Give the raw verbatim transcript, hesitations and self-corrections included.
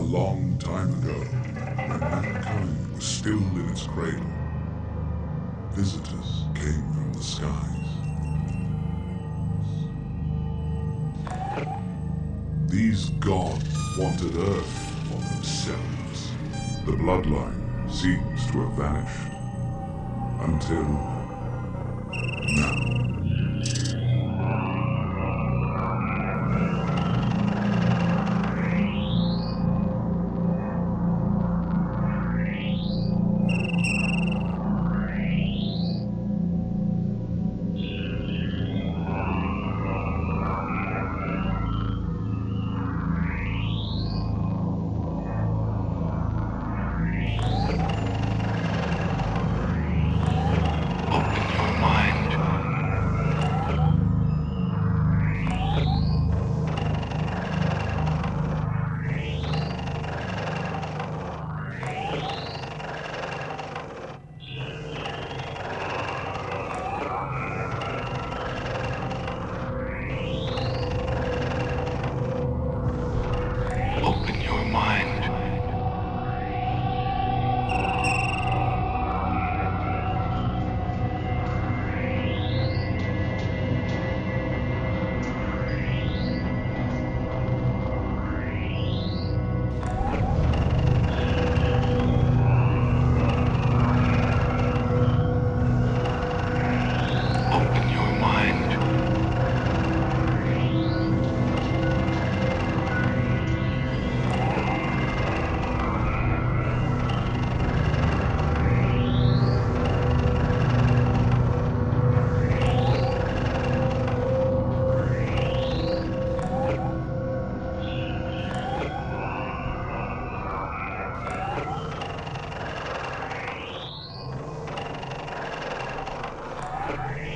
A long time ago, when mankind was still in its cradle, visitors came from the skies. These gods wanted Earth for themselves. The bloodline seems to have vanished. Until now. All right.